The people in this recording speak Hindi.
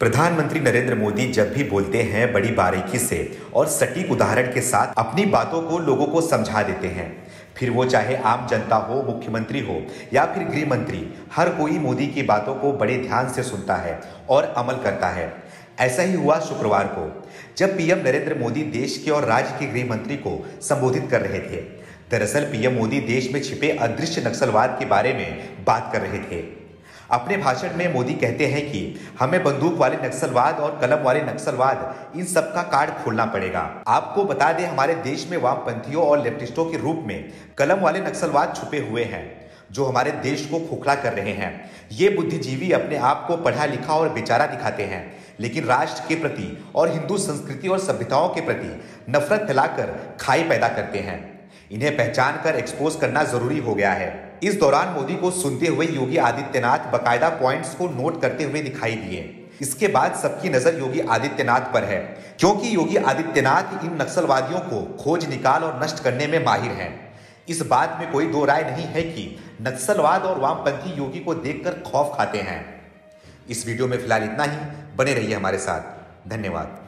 प्रधानमंत्री नरेंद्र मोदी जब भी बोलते हैं, बड़ी बारीकी से और सटीक उदाहरण के साथ अपनी बातों को लोगों को समझा देते हैं। फिर वो चाहे आम जनता हो, मुख्यमंत्री हो या फिर गृह मंत्री, हर कोई मोदी की बातों को बड़े ध्यान से सुनता है और अमल करता है। ऐसा ही हुआ शुक्रवार को, जब पीएम नरेंद्र मोदी देश के और राज्य के गृह मंत्री को संबोधित कर रहे थे। दरअसल पीएम मोदी देश में छिपे अदृश्य नक्सलवाद के बारे में बात कर रहे थे। अपने भाषण में मोदी कहते हैं कि हमें बंदूक वाले नक्सलवाद और कलम वाले नक्सलवाद, इन सब का कार्ड खोलना पड़ेगा। आपको बता दें, हमारे देश में वामपंथियों और लेफ्टिस्टों के रूप में कलम वाले नक्सलवाद छुपे हुए हैं, जो हमारे देश को खोखला कर रहे हैं। ये बुद्धिजीवी अपने आप को पढ़ा लिखा और बेचारा दिखाते हैं, लेकिन राष्ट्र के प्रति और हिंदू संस्कृति और सभ्यताओं के प्रति नफरत फैलाकर खाई पैदा करते हैं। इन्हें पहचान कर एक्सपोज करना जरूरी हो गया है। इस दौरान मोदी को सुनते हुए योगी आदित्यनाथ बाकायदा पॉइंट्स को नोट करते हुए दिखाई दिए। इसके बाद सबकी नजर योगी आदित्यनाथ पर है, क्योंकि योगी आदित्यनाथ इन नक्सलवादियों को खोज निकाल और नष्ट करने में माहिर हैं। इस बात में कोई दो राय नहीं है कि नक्सलवाद और वामपंथी योगी को देखकर खौफ खाते हैं। इस वीडियो में फिलहाल इतना ही। बने रहिए हमारे साथ। धन्यवाद।